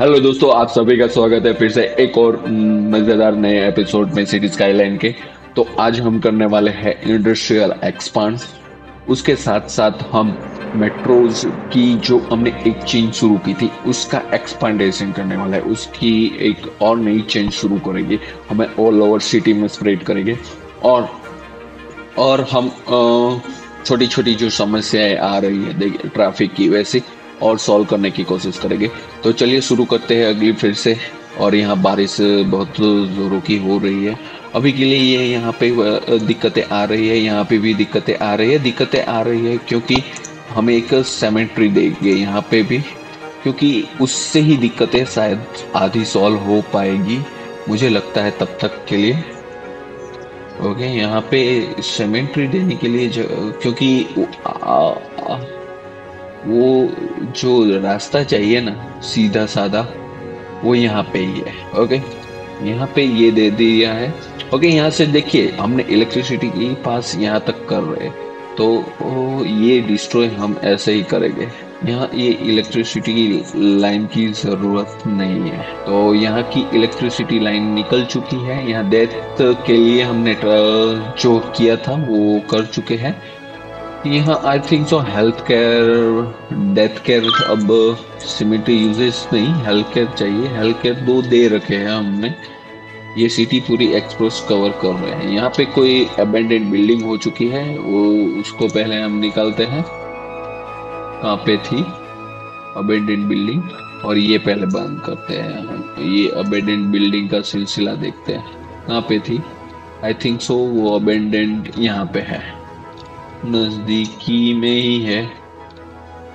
Hello दोस्तों, आप सभी का स्वागत है फिर से एक और मज़ेदार नए एपिसोड में सिटी स्काईलाइन के। तो आज हम करने वाले हैं इंडस्ट्रियल एक्सपांस, उसके साथ साथ हम मेट्रोज की जो हमने एक चेंज शुरू की थी उसका एक्सपांडेशन करने वाला है। उसकी एक और नई चेंज शुरू करेंगे, हमें ऑल ओवर सिटी में स्प्रेड करेंगे और हम छोटी छोटी जो समस्याएं आ रही है देखिए ट्रैफिक की वैसी और सॉल्व करने की कोशिश करेंगे। तो चलिए शुरू करते हैं अगली फिर से। और यहाँ बारिश बहुत जोरों की हो रही है अभी के लिए, ये यहाँ पे दिक्कतें आ रही है, यहाँ पे भी दिक्कतें आ रही है क्योंकि हमें एक सेमेट्री देंगे यहाँ पे भी, क्योंकि उससे ही दिक्कतें शायद आधी सॉल्व हो पाएगी मुझे लगता है तब तक के लिए। ओके, यहाँ पे सेमेट्री देने के लिए क्योंकि वो जो रास्ता चाहिए ना सीधा साधा वो यहाँ पे ही है। ओके, यहाँ पे ये दे दिया है। ओके, यहाँ से देखिए हमने इलेक्ट्रिसिटी के पास यहाँ तक कर रहे तो ये डिस्ट्रॉय हम ऐसे ही करेंगे। यहाँ ये इलेक्ट्रिसिटी लाइन की ज़रूरत नहीं है, तो यहाँ की इलेक्ट्रिसिटी लाइन निकल चुकी है। यहाँ डेथ के लिए हमने जो किया था वो कर चुके हैं। यहाँ I think so health care, death care, अब सिमेट्री यूजेस नहीं, हेल्थ केयर चाहिए। हेल्थ केयर 2 दे रखे हैं हमने। ये सिटी पूरी एक्सप्रेस कवर कर रहे हैं। यहाँ पे कोई अबेंडेंट बिल्डिंग हो चुकी है, वो उसको पहले हम निकालते हैं। कहाँ पे थी अबेंडेंट बिल्डिंग? और ये पहले बंद करते हैं हम, ये अबेंडेंट बिल्डिंग का सिलसिला देखते हैं कहाँ पे थी। आई थिंक सो वो अबेंडेंट यहाँ पे है, नज़दीकी में ही है।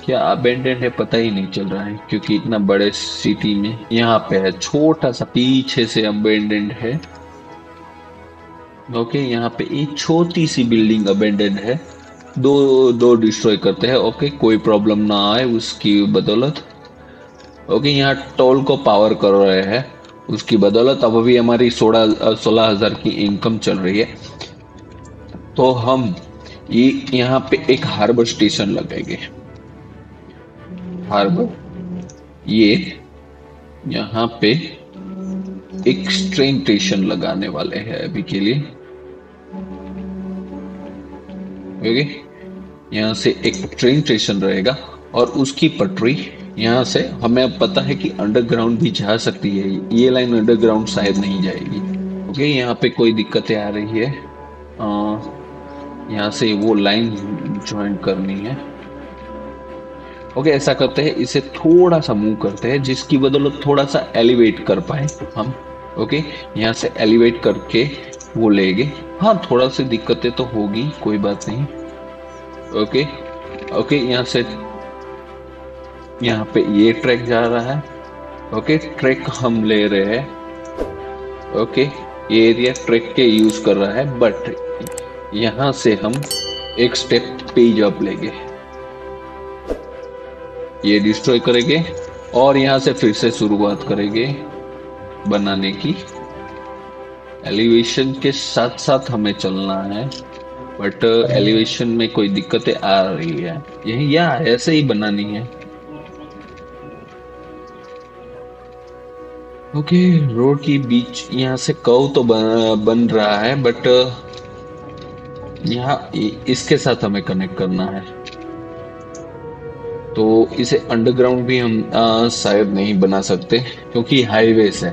क्या अबेंडेंट है पता ही नहीं चल रहा है क्योंकि इतना बड़े सिटी में। यहाँ पे है, छोटा सा पीछे से अबेंडेंट है। ओके, यहाँ पे एक छोटी सी बिल्डिंग अबेंडेंट है, दो डिस्ट्रॉय करते हैं। ओके, कोई प्रॉब्लम ना आए उसकी बदौलत। ओके, यहाँ टोल को पावर कर रहे हैं उसकी बदौलत। अब अभी हमारी 16,000 की इनकम चल रही है, तो हम ये यहाँ पे एक हार्बर स्टेशन लगेंगे। हार्बर, ये यहाँ पे एक ट्रेन स्टेशन लगाने वाले हैं अभी के लिए। ओके, यहाँ से एक ट्रेन स्टेशन रहेगा और उसकी पटरी यहाँ से हमें पता है कि अंडरग्राउंड भी जा सकती है। ये लाइन अंडरग्राउंड शायद नहीं जाएगी। ओके, यहाँ पे कोई दिक्कतें आ रही है। यहाँ से वो लाइन ज्वाइन करनी है। ओके, ऐसा करते हैं, इसे थोड़ा सा मूव करते हैं जिसकी बदौलत थोड़ा सा एलिवेट कर पाए हम। ओके, यहाँ से एलिवेट करके वो लेंगे। हाँ, थोड़ा सी दिक्कतें तो होगी, कोई बात नहीं। ओके ओके, यहाँ से यहाँ पे ये ट्रैक जा रहा है। ओके, ट्रैक हम ले रहे हैं। ओके, ये एरिया ट्रैक के यूज कर रहा है, बट यहाँ से हम एक स्टेप पेज अप लेंगे, ये डिस्ट्रॉय करेंगे और यहाँ से फिर से शुरुआत करेंगे बनाने की। एलिवेशन के साथ साथ हमें चलना है, बट एलिवेशन में कोई दिक्कतें आ रही है। यही या ऐसे ही बनानी है। ओके, रोड की बीच यहाँ से कर्व तो बन रहा है, बट यहाँ इसके साथ हमें कनेक्ट करना है, तो इसे अंडरग्राउंड भी हम शायद नहीं बना सकते क्योंकि हाईवे से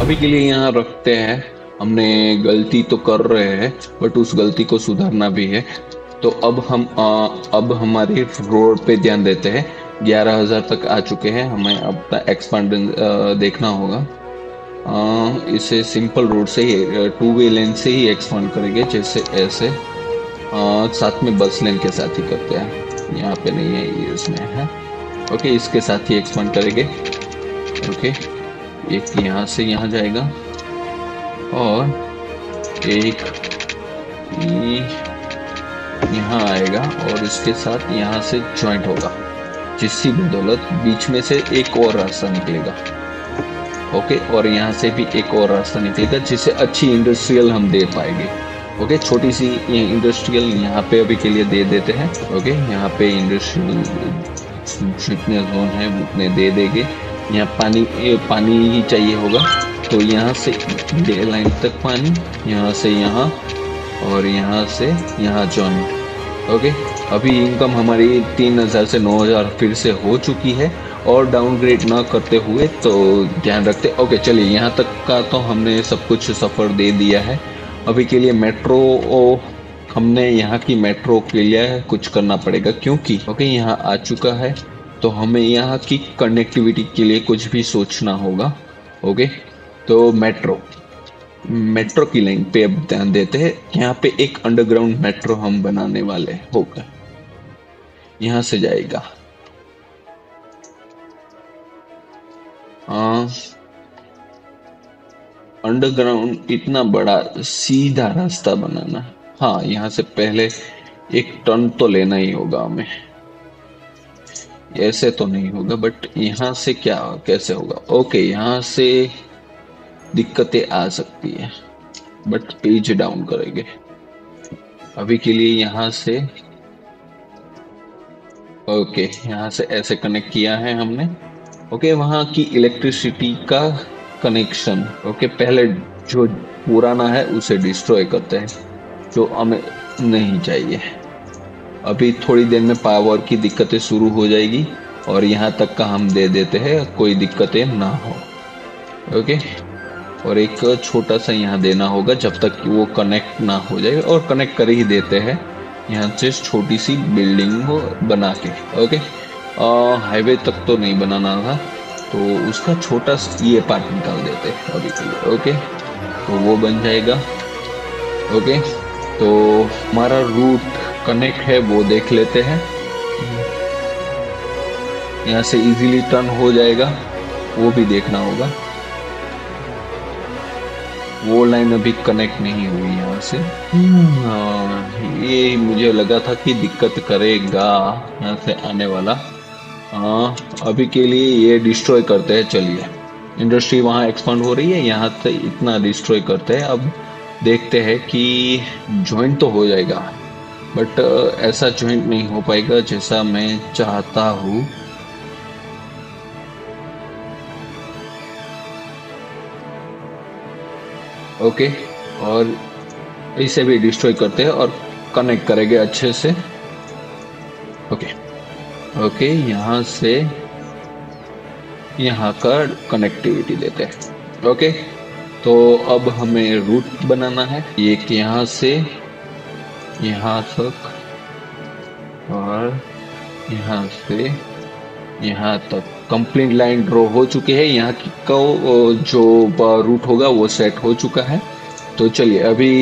अभी के लिए यहाँ रखते हैं। हमने गलती तो कर रहे हैं, बट उस गलती को सुधारना भी है। तो अब हम हमारी रोड पे ध्यान देते हैं। 11,000 तक आ चुके हैं, हमें अपना एक्सपांड देखना होगा। इसे सिंपल रोड से ही, टू वे लेन से ही एक्सपांड करेंगे, जैसे ऐसे साथ में बस लेन के साथ ही करते हैं। यहाँ पे नहीं है, ये इसमें है। ओके, इसके साथ ही एक्सपांड करेंगे। ओके, एक यहाँ से यहाँ जाएगा और एक यहाँ आएगा और इसके साथ यहाँ से ज्वाइंट होगा, जिसकी बदौलत बीच में से एक और रास्ता निकलेगा। ओके, और यहाँ से भी एक और रास्ता निकलेगा जिसे अच्छी इंडस्ट्रियल हम दे पाएंगे। ओके, छोटी सी इंडस्ट्रियल यहाँ पे अभी के लिए दे देते हैं। ओके, यहाँ पे इंडस्ट्रियल जितने जोन है उतने दे देंगे। यहाँ पानी पानी ही चाहिए होगा, तो यहाँ से डे लाइन तक पानी, यहाँ से यहाँ और यहाँ से यहाँ जॉइंट। ओके, अभी इनकम हमारी 3000 से 9000 फिर से हो चुकी है और डाउनग्रेड ना करते हुए तो ध्यान रखते। ओके चलिए, यहाँ तक का तो हमने सब कुछ सफ़र दे दिया है। अभी के लिए मेट्रो, हमने यहाँ की मेट्रो के लिए कुछ करना पड़ेगा क्योंकि ओके यहाँ आ चुका है तो हमें यहाँ की कनेक्टिविटी के लिए कुछ भी सोचना होगा। ओके तो मेट्रो की लाइन पे अब ध्यान देते हैं। यहाँ पे एक अंडरग्राउंड मेट्रो हम बनाने वाले होगा, यहाँ से जाएगा अंडरग्राउंड, इतना बड़ा सीधा रास्ता बनाना। हाँ, यहाँ से पहले एक टर्न तो लेना ही होगा हमें, ऐसे तो नहीं होगा बट यहाँ से क्या कैसे होगा। ओके यहाँ से दिक्कतें आ सकती है बट पेज डाउन करेंगे अभी के लिए। यहाँ से ओके यहाँ से ऐसे कनेक्ट किया है हमने। ओके वहाँ की इलेक्ट्रिसिटी का कनेक्शन ओके पहले जो पुराना है उसे डिस्ट्रॉय करते हैं जो हमें नहीं चाहिए। अभी थोड़ी देर में पावर की दिक्कतें शुरू हो जाएगी और यहाँ तक का हम दे देते हैं, कोई दिक्कतें ना हो। ओके और एक छोटा सा यहाँ देना होगा जब तक कि वो कनेक्ट ना हो जाए, और कनेक्ट कर ही देते हैं यहाँ से छोटी सी बिल्डिंग बना के। ओके हाईवे तक तो नहीं बनाना था तो उसका छोटा ये पार्ट निकाल देते हैं अभी के लिए। ओके तो वो बन जाएगा। ओके तो हमारा रूट कनेक्ट है वो देख लेते हैं, यहाँ से इजीली टर्न हो जाएगा वो भी देखना होगा। वो लाइन अभी कनेक्ट नहीं हुई यहाँ से, ये मुझे लगा था कि दिक्कत करेगा यहाँ से आने वाला। हाँ अभी के लिए ये डिस्ट्रॉय करते हैं। चलिए इंडस्ट्री वहाँ एक्सपांड हो रही है, यहाँ से इतना डिस्ट्रॉय करते हैं। अब देखते हैं कि जॉइंट तो हो जाएगा बट ऐसा जॉइंट नहीं हो पाएगा जैसा मैं चाहता हूँ। ओके और इसे भी डिस्ट्रॉय करते हैं और कनेक्ट करेंगे अच्छे से। ओके ओके यहाँ से यहाँ का कनेक्टिविटी देते हैं। ओके तो अब हमें रूट बनाना है, एक यहाँ से यहाँ तक और यहाँ से यहाँ तक कंप्लीट लाइन ड्रॉ हो चुकी है। यहाँ का जो रूट होगा वो सेट हो चुका है। तो चलिए अभी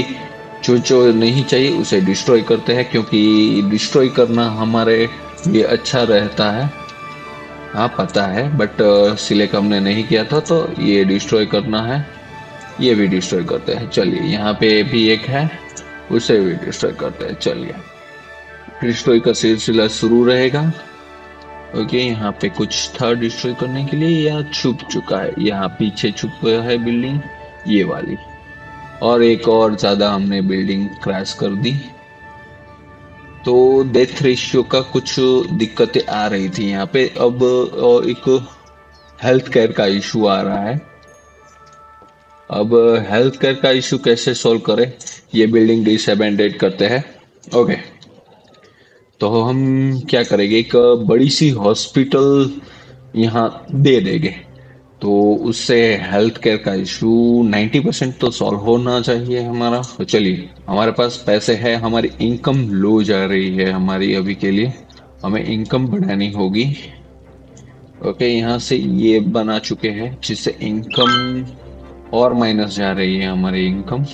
जो जो नहीं चाहिए उसे डिस्ट्रॉय करते हैं क्योंकि डिस्ट्रॉय करना हमारे लिए अच्छा रहता है। हाँ पता है बट सिलेक्ट हमने नहीं किया था तो ये डिस्ट्रॉय करना है, ये भी डिस्ट्रॉय करते हैं। चलिए यहाँ पे भी एक है उसे भी डिस्ट्रॉय करते हैं। चलिए डिस्ट्रॉय का सिलसिला शुरू रहेगा। ओके यहाँ पे कुछ था डिस्ट्रॉय करने के लिए, यहाँ छुप चुका है, यहाँ पीछे छुप गया है बिल्डिंग ये वाली, और एक और ज़्यादा हमने बिल्डिंग क्रैश कर दी। तो डेथ रेशियो का कुछ दिक्कतें आ रही थी यहाँ पे। अब एक हेल्थ केयर का इशू आ रहा है। अब हेल्थ केयर का इशू कैसे सॉल्व करें, ये बिल्डिंग डिसबैंडेड करते हैं। ओके तो हम क्या करेंगे, एक बड़ी सी हॉस्पिटल यहाँ दे देंगे तो उससे हेल्थ केयर का इशू 90% तो सॉल्व होना चाहिए हमारा। तो चलिए हमारे पास पैसे हैं, हमारी इनकम लो जा रही है हमारी। अभी के लिए हमें इनकम बढ़ानी होगी। ओके यहाँ से ये बना चुके हैं जिससे इनकम और माइनस जा रही है हमारी इनकम।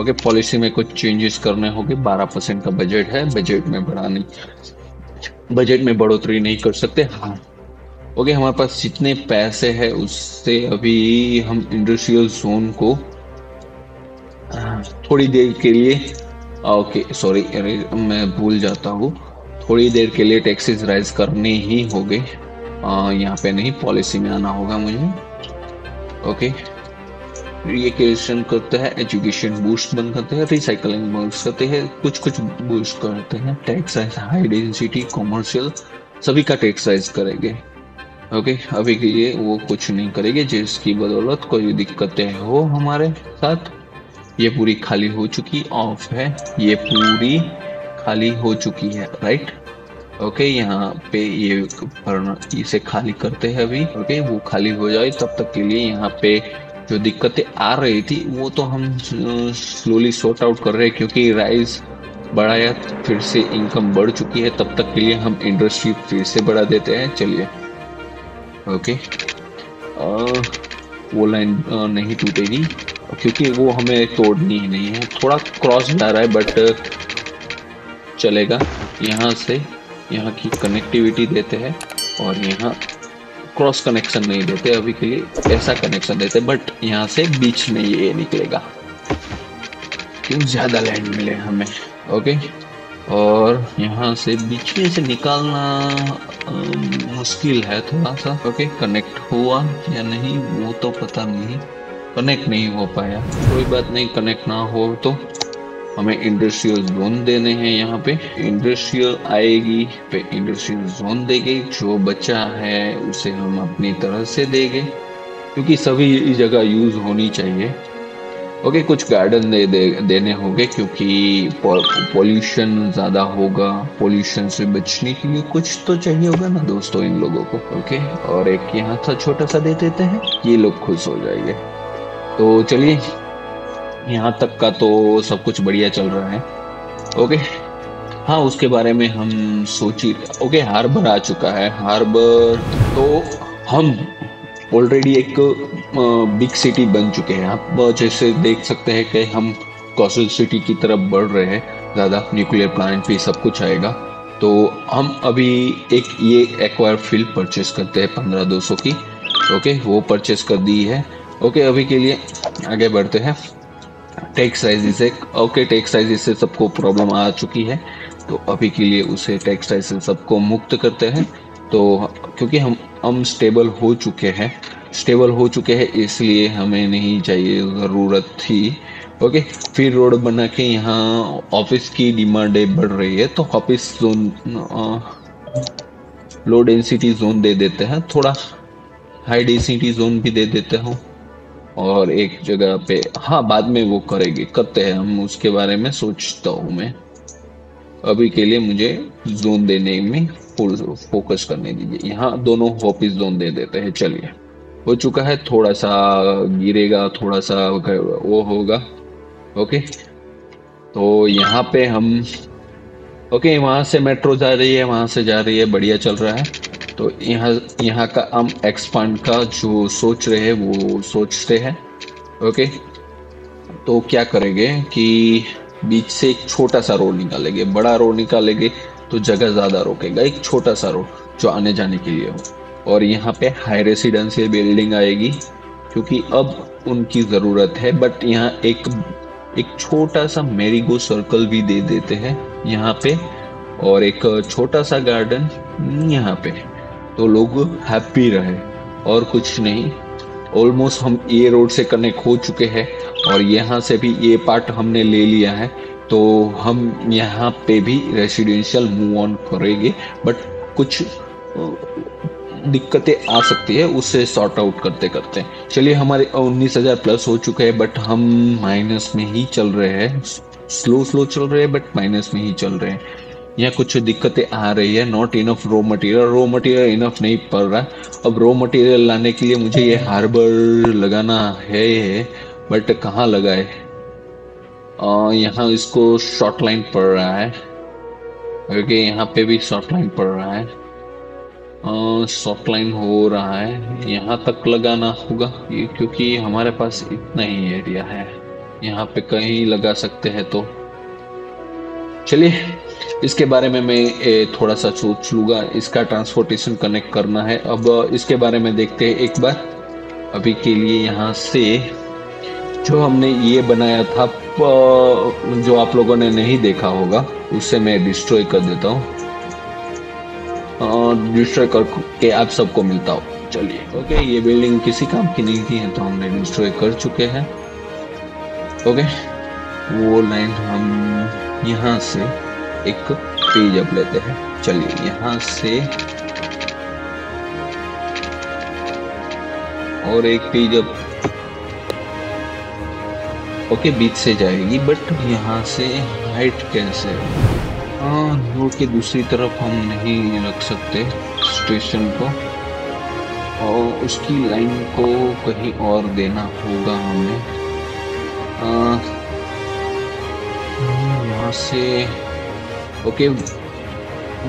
ओके पॉलिसी में कुछ चेंजेस करने होंगे। 12% का बजट है, बजट में बढ़ोतरी नहीं कर सकते। हाँ ओके हमारे पास जितने पैसे हैं उससे अभी हम इंडस्ट्रियल जोन को थोड़ी देर के लिए ओके सॉरी मैं भूल जाता हूँ, थोड़ी देर के लिए टैक्सेस राइज करने ही होंगे। यहाँ पे नहीं, पॉलिसी में आना होगा मुझे। ओके रिक्रिएशन करते हैं, एजुकेशन बूस्ट बंद करते हैं, रिसाइकलिंग बूस्ट करते हैं, कुछ कुछ बूस्ट करते हैं। टैक्स हाई डेंसिटी कॉमर्शियल सभी का टैक्स राइज करेंगे। ओके, अभी के लिए वो कुछ नहीं करेंगे, जिसकी बदौलत कोई दिक्कतें हो हमारे साथ। ये पूरी खाली हो चुकी, ऑफ है, ये पूरी खाली हो चुकी है, राइट। ओके, यहाँ पे ये भरना, इसे खाली करते हैं अभी। ओके, वो खाली हो जाए तब तक के लिए यहाँ पे जो दिक्कतें आ रही थी वो तो हम स्लोली सॉर्ट आउट कर रहे हैं, क्योंकि राइज बढ़ाया, फिर से इनकम बढ़ चुकी है, तब तक के लिए हम इंडस्ट्री फिर से बढ़ा देते हैं। चलिए ओके, वो लाइन नहीं टूटेगी क्योंकि वो हमें तोड़नी ही नहीं है। थोड़ा क्रॉस जा रहा है बट चलेगा। यहाँ से यहाँ की कनेक्टिविटी देते हैं और यहाँ क्रॉस कनेक्शन नहीं देते, अभी के लिए ऐसा कनेक्शन देते, बट यहाँ से बीच में ये निकलेगा क्यों ज़्यादा लैंड मिले हमें। ओके, और यहाँ से बीच में से निकालना मुश्किल है थोड़ा सा। ओके, कनेक्ट हुआ या नहीं वो तो पता नहीं, कनेक्ट नहीं हो पाया, कोई बात नहीं। कनेक्ट ना हो तो हमें इंडस्ट्रियल जोन देने हैं, यहाँ पे इंडस्ट्रियल आएगी पे इंडस्ट्रियल जोन देगी, जो बचा है उसे हम अपनी तरह से देंगे क्योंकि सभी जगह यूज़ होनी चाहिए। ओके, कुछ गार्डन देने होंगे क्योंकि पॉल्यूशन ज़्यादा होगा, पॉल्यूशन से बचने के लिए कुछ तो चाहिए होगा ना दोस्तों इन लोगों को। ओके, और एक यहाँ था छोटा सा दे देते हैं, ये लोग खुश हो जाएंगे। तो चलिए, यहाँ तक का तो सब कुछ बढ़िया चल रहा है। ओके, हाँ, उसके बारे में हम सोची। ओके, हार्बर आ चुका है। हार्बर तो हम ऑलरेडी एक बिग सिटी बन चुके हैं, आप जैसे देख सकते हैं कि हम कोस्टल सिटी की तरफ बढ़ रहे हैं ज़्यादा। न्यूक्लियर प्लांट भी सब कुछ आएगा, तो हम अभी एक ये एक्वायर फील्ड परचेस करते हैं 15,200 की। ओके, वो परचेस कर दी है। ओके, अभी के लिए आगे बढ़ते हैं। टैक्स राइज से, ओके, टैक्स राइज से सबको प्रॉब्लम आ चुकी है, तो अभी के लिए उसे टैक्स राइज से सबको मुक्त करते हैं। तो क्योंकि हम स्टेबल हो चुके हैं, इसलिए हमें नहीं चाहिए, ज़रूरत थी। ओके, फिर रोड बना के यहाँ ऑफिस की डिमांडें बढ़ रही है, तो office zone low density zone दे देते हैं, थोड़ा हाई डेंसिटी जोन भी दे देते हूँ, और एक जगह पे, हाँ, बाद में वो करते हैं, हम उसके बारे में सोचता हूँ मैं। अभी के लिए मुझे जोन देने में फोकस करने दीजिए। यहाँ दोनों ऑफिस जोन दे देते हैं। चलिए, हो चुका है, थोड़ा सा गिरेगा, थोड़ा सा वो होगा। ओके, तो यहाँ पे हम, ओके, वहाँ से मेट्रो जा रही है, वहाँ से जा रही है, बढ़िया चल रहा है। तो यहाँ का हम एक्सपांड का जो सोच रहे हैं वो सोचते हैं। ओके, तो क्या करेंगे कि बीच से एक छोटा सा रोड निकालेंगे। बड़ा रोड निकालेंगे तो जगह ज़्यादा रोकेगा, एक छोटा सा रोड जो आने जाने के लिए हो। और यहाँ पे हाई रेसिडेंशियल बिल्डिंग आएगी क्योंकि अब उनकी ज़रूरत है, बट यहाँ एक छोटा सा मेरीगो सर्कल भी दे देते हैं यहाँ पे, और एक छोटा सा गार्डन यहाँ पे, तो लोग हैप्पी रहे और कुछ नहीं। ऑलमोस्ट हम ये रोड से कनेक्ट हो चुके हैं और यहाँ से भी ये पार्ट हमने ले लिया है, तो हम यहाँ पे भी रेसिडेंशियल मूव ऑन करेंगे, बट कुछ दिक्कतें आ सकती है, उससे सॉर्ट आउट करते करते। चलिए, हमारे 19,000 प्लस हो चुके हैं, बट हम माइनस में ही चल रहे हैं, स्लो चल रहे हैं बट माइनस में ही चल रहे हैं। यहाँ कुछ दिक्कतें आ रही है, not enough raw material enough नहीं पड़ रहा। अब रॉ मटेरियल लाने के लिए मुझे ये हार्बर लगाना है, बट कहाँ लगाए? यहाँ इसको शॉर्ट लाइन पड़ रहा है। ओके, यहाँ पे भी शॉर्ट लाइन पड़ रहा है, शॉर्ट लाइन हो रहा है, यहाँ तक लगाना होगा क्योंकि हमारे पास इतना ही एरिया है, यहाँ पे कहीं लगा सकते हैं। तो चलिए, इसके बारे में मैं थोड़ा सा सोच लूँगा। इसका ट्रांसपोर्टेशन कनेक्ट करना है, अब इसके बारे में देखते हैं एक बार। अभी के लिए यहाँ से जो हमने ये बनाया था, जो आप लोगों ने नहीं देखा होगा, उससे मैं डिस्ट्रॉय कर देता हूँ, डिस्ट्रॉय करके आप सबको मिलता हूँ। चलिए, ओके, ये बिल्डिंग किसी काम की नहीं थी, तो हमने डिस्ट्रॉय कर चुके हैं। ओके, वो लाइन हम यहाँ से एक पेज अप लेते हैं। चलिए, यहाँ से और एक पे जब ओके बीच से जाएगी, बट यहाँ से हाइट कैसे? हाँ, रोड के दूसरी तरफ हम नहीं रख सकते स्टेशन को, और उसकी लाइन को कहीं और देना होगा हमें। यहाँ से ओके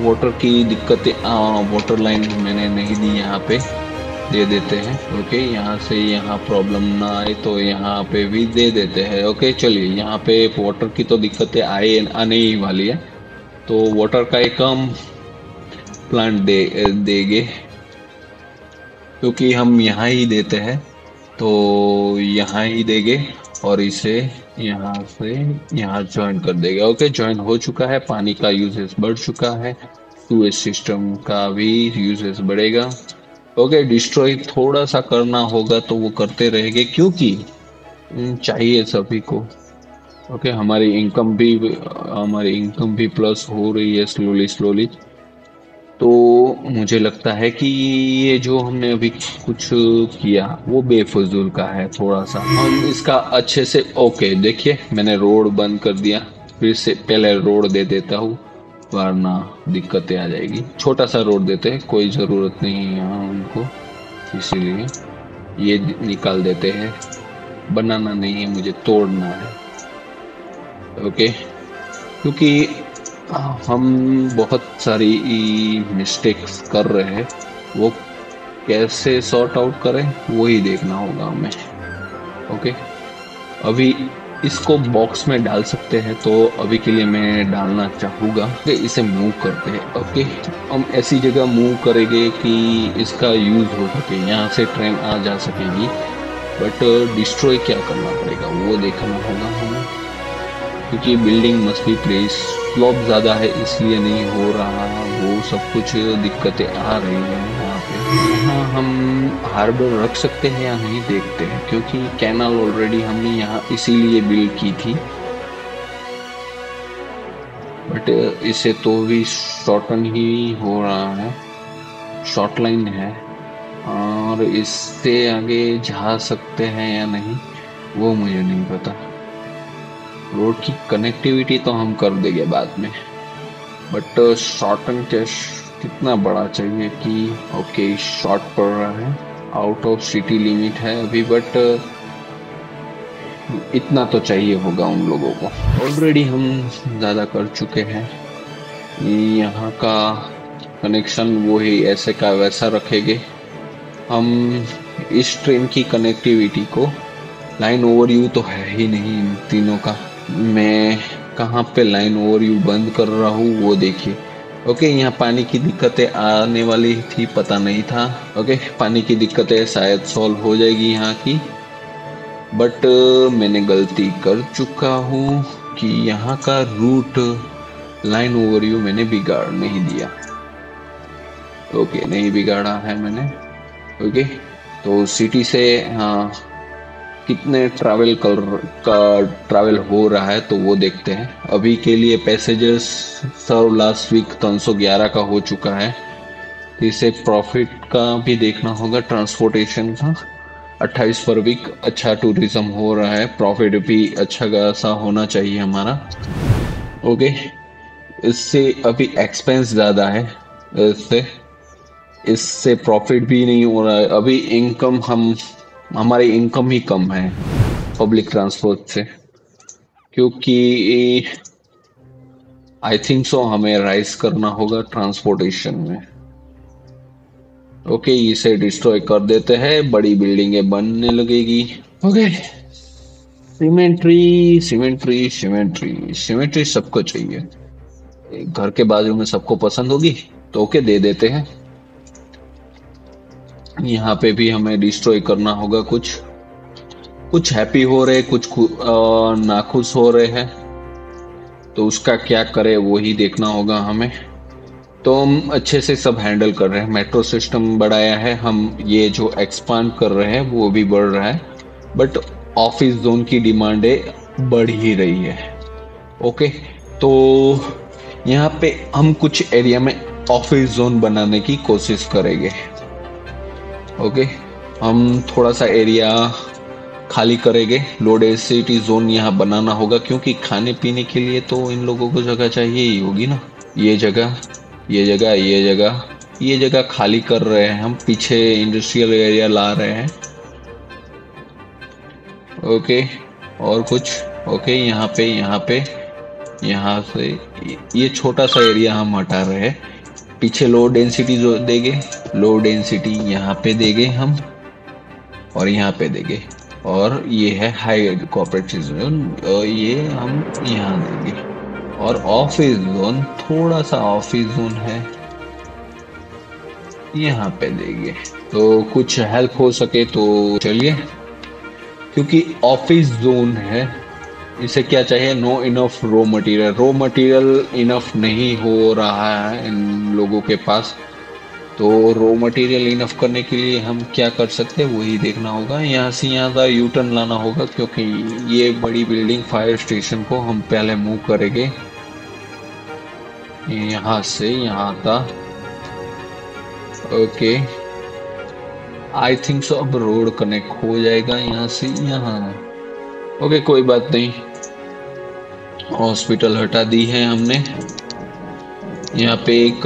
वाटर की दिक्कतें, वाटर लाइन मैंने नहीं दी, यहाँ पे दे देते हैं। ओके यहाँ से यहाँ प्रॉब्लम ना आए तो यहाँ पे भी दे देते हैं। ओके चलिए, यहाँ पे वाटर की तो दिक्कतें आने ही वाली है, तो वाटर का एक कम प्लांट देंगे क्योंकि हम यहाँ ही देते हैं, तो यहाँ ही देंगे और इसे यहाँ से यहाँ ज्वाइन कर देंगे। ओके ज्वाइन हो चुका है, पानी का यूजेस बढ़ चुका है, सीवेज सिस्टम का भी यूजेस बढ़ेगा। ओके डिस्ट्रॉय थोड़ा सा करना होगा, तो वो करते रहेंगे क्योंकि चाहिए सभी को। ओके हमारी इनकम भी प्लस हो रही है स्लोली, तो मुझे लगता है कि ये जो हमने अभी कुछ किया वो बेफजूल का है थोड़ा सा, हम इसका अच्छे से। ओके देखिए मैंने रोड बंद कर दिया, फिर से पहले रोड दे देता हूँ वरना दिक्कतें आ जाएगी। छोटा सा रोड देते हैं, कोई ज़रूरत नहीं है यहाँ उनको, इसीलिए ये निकाल देते हैं। बनाना नहीं है मुझे, तोड़ना है। ओके क्योंकि हम बहुत सारी मिस्टेक्स कर रहे हैं, वो कैसे सॉर्ट आउट करें वही देखना होगा हमें। ओके अभी इसको बॉक्स में डाल सकते हैं, तो अभी के लिए मैं डालना चाहूँगा। इसे मूव करते हैं। ओके हम ऐसी जगह मूव करेंगे कि इसका यूज़ हो सके, यहाँ से ट्रेन आ जा सकेगी। बट डिस्ट्रॉय क्या करना पड़ेगा वो देखना होगा हमें, क्योंकि building must be place slope ज़्यादा है इसलिए नहीं हो रहा, वो सब कुछ दिक्कतें आ रही हैं। यहाँ पर हम हार्बर रख सकते हैं या नहीं देखते हैं, क्योंकि कैनाल ऑलरेडी हमने यहाँ इसीलिए बिल्ड की थी, बट इसे तो भी शॉर्टन ही हो रहा है, शॉर्ट लाइन है। और इससे आगे जा सकते हैं या नहीं वो मुझे नहीं पता। रोड की कनेक्टिविटी तो हम कर देंगे बाद में, बट शॉर्टन कितना बड़ा चाहिए कि ओके शॉर्ट पड़ रहा है, आउट ऑफ सिटी लिमिट है अभी, बट इतना तो चाहिए होगा उन लोगों को। ऑलरेडी हम ज़्यादा कर चुके हैं, यहाँ का कनेक्शन वो ही ऐसे का वैसा रखेंगे। हम इस ट्रेन की कनेक्टिविटी को, लाइन ओवरव्यू तो है ही नहीं इन तीनों का, मैं कहाँ पे लाइन ओवरव्यू बंद कर रहा हूँ वो देखिए। ओके यहाँ पानी की दिक्कतें आने वाली थी, पता नहीं था। ओके पानी की दिक्कतें शायद सॉल्व हो जाएगी यहाँ की, बट मैंने गलती कर चुका हूँ कि यहाँ का रूट लाइन ओवरव्यू मैंने बिगाड़ नहीं दिया। ओके नहीं बिगाड़ा है मैंने। ओके तो सिटी से हाँ कितने ट्रैवल हो रहा है तो वो देखते हैं। अभी के लिए पैसेंजर्स सर्व लास्ट वीक 311 का हो चुका है, इसे प्रॉफिट का भी देखना होगा। ट्रांसपोर्टेशन का 28 पर वीक, अच्छा टूरिज्म हो रहा है, प्रॉफिट भी अच्छा खासा होना चाहिए हमारा। ओके इससे अभी एक्सपेंस ज़्यादा है, इससे प्रॉफिट भी नहीं हो रहा है। अभी इनकम हमारी इनकम ही कम है पब्लिक ट्रांसपोर्ट से, क्योंकि आई थिंक सो हमें राइज करना होगा ट्रांसपोर्टेशन में। ओके इसे डिस्ट्रॉय कर देते हैं, बड़ी बिल्डिंगें बनने लगेगी। ओके सिमेट्री सबको चाहिए, घर के बाजू में सबको पसंद होगी, तो ओके दे देते हैं। यहाँ पे भी हमें डिस्ट्रॉय करना होगा कुछ हैप्पी हो रहे, कुछ नाखुश हो रहे हैं, तो उसका क्या करें वो ही देखना होगा हमें। तो हम अच्छे से सब हैंडल कर रहे हैं, मेट्रो सिस्टम बढ़ाया है, हम ये जो एक्सपांड कर रहे हैं वो भी बढ़ रहा है, बट ऑफिस जोन की डिमांडें बढ़ ही रही है। ओके तो यहाँ पे हम कुछ एरिया में ऑफिस जोन बनाने की कोशिश करेंगे। ओके हम थोड़ा सा एरिया खाली करेंगे। लो डेंसिटी जोन यहाँ बनाना होगा क्योंकि खाने पीने के लिए तो इन लोगों को जगह चाहिए ही होगी ना। ये जगह ये जगह ये जगह ये जगह खाली कर रहे हैं हम, पीछे इंडस्ट्रियल एरिया ला रहे हैं। ओके और कुछ ओके यहाँ से ये छोटा सा एरिया हम हटा रहे हैं। पीछे लो डेंसिटी जो देंगे, लो डेंसिटी यहाँ पे देंगे हम और यहाँ पे देंगे। और ये है हाई कॉर्पोरेट जोन, ये हम यहाँ देंगे। और ऑफिस जोन, थोड़ा सा ऑफिस जोन है यहाँ पे देंगे। तो कुछ हेल्प हो सके तो चलिए, क्योंकि ऑफिस जोन है इसे क्या चाहिए, no enough raw material. Raw material enough नहीं हो रहा है इन लोगों के पास, तो रॉ मटेरियल इनफ करने के लिए हम क्या कर सकते हैं वही देखना होगा। यहाँ से यहाँ का यू टर्न लाना होगा क्योंकि ये बड़ी बिल्डिंग फायर स्टेशन को हम पहले मूव करेंगे। यहाँ से यहाँ का ओके आई थिंक सो अब रोड कनेक्ट हो जाएगा यहाँ से यहाँ। ओके कोई बात नहीं, हॉस्पिटल हटा दी है हमने। यहाँ पे एक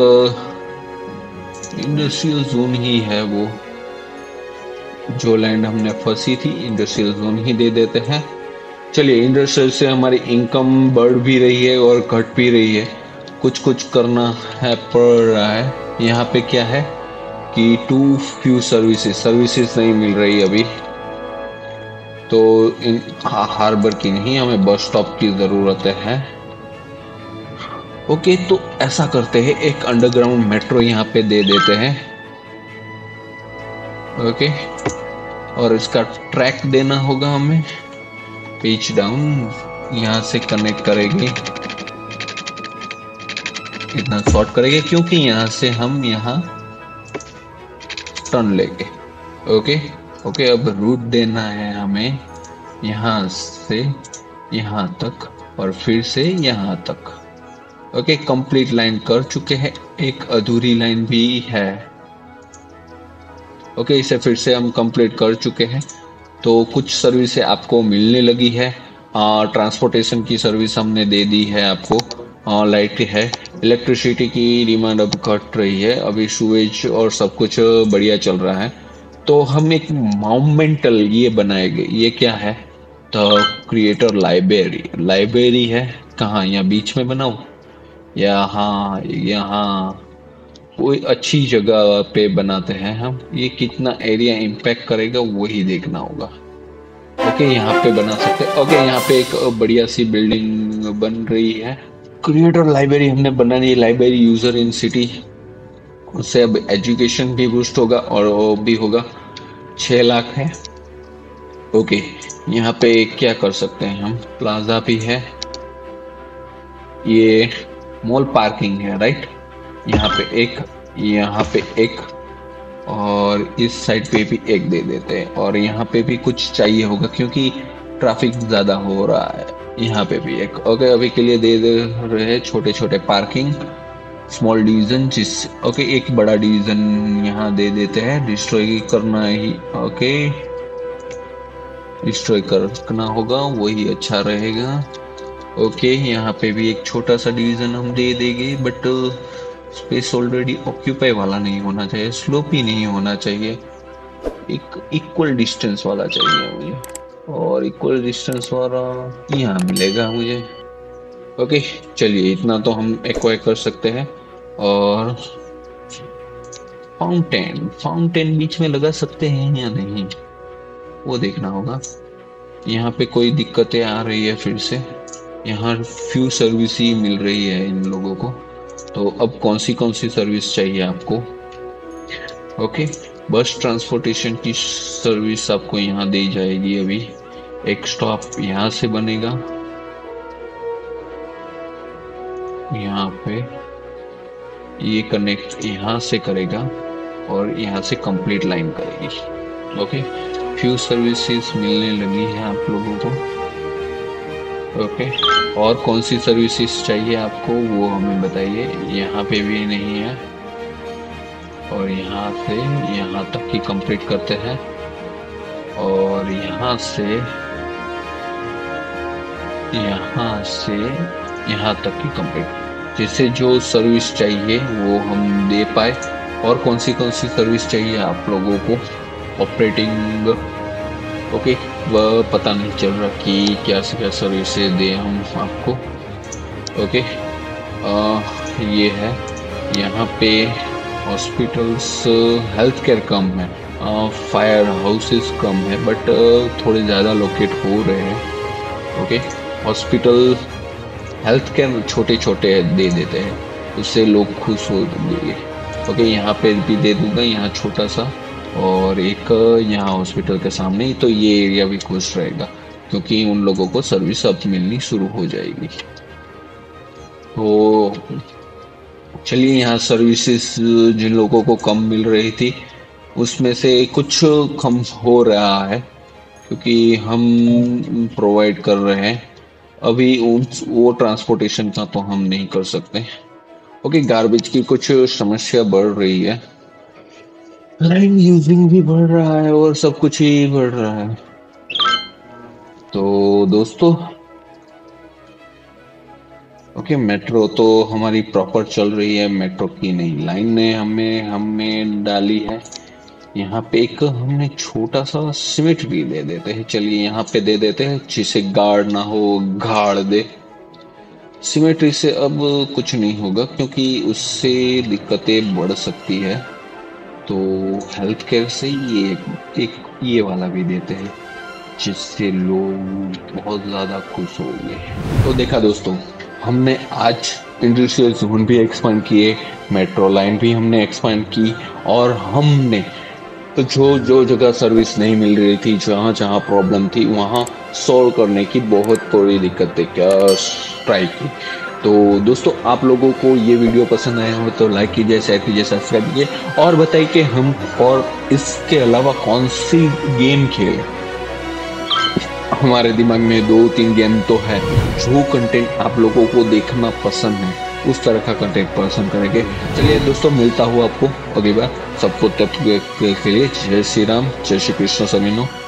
इंडस्ट्रियल जोन ही है, वो जो लैंड हमने फंसी थी इंडस्ट्रियल जोन ही दे देते हैं। चलिए, इंडस्ट्रियल से हमारी इनकम बढ़ भी रही है और घट भी रही है, कुछ कुछ करना है पड़ रहा है। यहाँ पे क्या है कि टू फ्यू सर्विसेज नहीं मिल रही अभी, तो इन हार्बर की नहीं, हमें बस स्टॉप की ज़रूरत है। ओके तो ऐसा करते हैं, एक अंडरग्राउंड मेट्रो यहाँ पे दे देते हैं। ओके और इसका ट्रैक देना होगा हमें, पिच डाउन यहाँ से कनेक्ट करेंगे, इतना शॉर्ट करेंगे क्योंकि यहाँ से हम यहाँ टर्न लेंगे। ओके अब रूट देना है हमें यहाँ से यहाँ तक और फिर से यहाँ तक। ओके कंप्लीट लाइन कर चुके हैं, एक अधूरी लाइन भी है। ओके इसे फिर से हम कंप्लीट कर चुके हैं। तो कुछ सर्विसें आपको मिलने लगी है। ट्रांसपोर्टेशन की सर्विस हमने दे दी है आपको, लाइट है, इलेक्ट्रिसिटी की डिमांड अब घट रही है, अभी सुवेज और सब कुछ बढ़िया चल रहा है। तो हम एक मोमेंटल ये बनाएंगे। ये क्या है, द क्रिएटर लाइब्रेरी। लाइब्रेरी है कहाँ, यहाँ बीच में बनाओ, यहाँ यहाँ कोई अच्छी जगह पे बनाते हैं हम। ये कितना एरिया इम्पैक्ट करेगा वही देखना होगा। ओके यहाँ पे बना सकते हैं। ओके यहाँ पे एक बढ़िया सी बिल्डिंग बन रही है। क्रिएटर लाइब्रेरी हमने बनानी है, लाइब्रेरी यूजर इन सिटी। उससे अब एजुकेशन भी बूस्ट होगा और वो भी होगा। 6 लाख है। ओके यहाँ पे क्या कर सकते हैं हम, प्लाजा भी है, ये मॉल पार्किंग है राइट। यहाँ पे एक और इस साइड पे भी एक दे देते हैं। और यहाँ पे भी कुछ चाहिए होगा क्योंकि ट्रैफिक ज़्यादा हो रहा है, यहाँ पे भी एक। ओके अभी के लिए दे रहे हैं छोटे छोटे पार्किंग, स्मॉल डिवीजन जिस। ओके एक बड़ा डिवीजन यहाँ दे देते हैं, डिस्ट्रॉय करना ही। ओके डिस्ट्रॉय करना होगा वही अच्छा रहेगा। ओके यहाँ पे भी एक छोटा सा डिवीजन हम दे देंगे, बट स्पेस ऑलरेडी ऑक्यूपाई वाला नहीं होना चाहिए, स्लोपी नहीं होना चाहिए, एक इक्वल डिस्टेंस वाला चाहिए मुझे। और इक्वल डिस्टेंस वाला यहाँ मिलेगा मुझे। ओके चलिए इतना तो हम एक्वायर कर सकते हैं। और फाउंटेन बीच में लगा सकते हैं या नहीं वो देखना होगा। यहाँ पे कोई दिक्कतें आ रही है फिर से, यहाँ फ्यू सर्विस ही मिल रही है इन लोगों को। तो अब कौन सी सर्विस चाहिए आपको। ओके बस ट्रांसपोर्टेशन की सर्विस आपको यहाँ दी जाएगी। अभी एक स्टॉप यहाँ से बनेगा, यहाँ पे ये कनेक्ट यहाँ से करेगा और यहाँ से कंप्लीट लाइन करेगी। ओके फ्यू सर्विसेज मिलने लगी हैं आप लोगों को। ओके और कौन सी सर्विसेज चाहिए आपको वो हमें बताइए। यहाँ पे भी नहीं है और यहाँ से यहाँ तक ही कंप्लीट करते हैं। और यहाँ से यहाँ तक की कंप्लीट। जैसे जो सर्विस चाहिए वो हम दे पाए, और कौन सी सर्विस चाहिए आप लोगों को, ऑपरेटिंग ओके वह पता नहीं चल रहा कि क्या से क्या सर्विसेज दें हम आपको। ओके ये है यहाँ पे हॉस्पिटल्स, हेल्थ केयर कम है, फायर हाउसेस कम है, बट थोड़े ज़्यादा लोकेट हो रहे हैं। ओके हॉस्पिटल हेल्थ केयर छोटे छोटे दे देते हैं, उससे लोग खुश हो देंगे। ओके यहाँ पे भी दे दूँगा, यहाँ छोटा सा और एक यहाँ हॉस्पिटल के सामने ही, तो ये एरिया भी खुश रहेगा क्योंकि उन लोगों को सर्विस अब मिलनी शुरू हो जाएगी। तो चलिए यहाँ सर्विसेज जिन लोगों को कम मिल रही थी उसमें से कुछ कम हो रहा है क्योंकि हम प्रोवाइड कर रहे हैं अभी उन वो ट्रांसपोर्टेशन का तो हम नहीं कर सकते। ओके गार्बेज की कुछ समस्या बढ़ रही है, लैंड यूजिंग भी बढ़ रहा है और सब कुछ ही बढ़ रहा है। तो दोस्तों ओके मेट्रो तो हमारी प्रॉपर चल रही है, मेट्रो की नई लाइन ने हमें डाली है। यहाँ पे एक हमने छोटा सा सीमेंट भी दे देते हैं, चलिए यहाँ पे दे देते हैं जिसे गाड़ ना हो, गाड़ दे। सीमेंट्री से अब कुछ नहीं होगा क्योंकि उससे दिक्कतें बढ़ सकती है, तो हेल्थ केयर से ये वाला भी देते हैं जिससे लोग बहुत ज़्यादा खुश होंगे। तो देखा दोस्तों, हमने आज इंडस्ट्रियल जोन भी एक्सपांड किए, मेट्रो लाइन भी हमने एक्सपांड की, और हमने जो जो जगह सर्विस नहीं मिल रही थी, जहाँ जहाँ प्रॉब्लम थी वहाँ सॉल्व करने की बहुत थोड़ी दिक्कतें ट्राई की। तो दोस्तों आप लोगों को ये वीडियो पसंद आया हो तो लाइक कीजिए, शेयर कीजिए, सब्सक्राइब कीजिए, और बताइए कि हम और इसके अलावा कौन सी गेम खेलें। हमारे दिमाग में 2-3 गेम तो है जो कंटेंट आप लोगों को देखना पसंद है, उस तरह का कंटेंट पसंद करेंगे। चलिए दोस्तों, मिलता हूँ आपको अगली बार। सबको तब तक के लिए जय श्री राम, जय श्री कृष्ण सभी।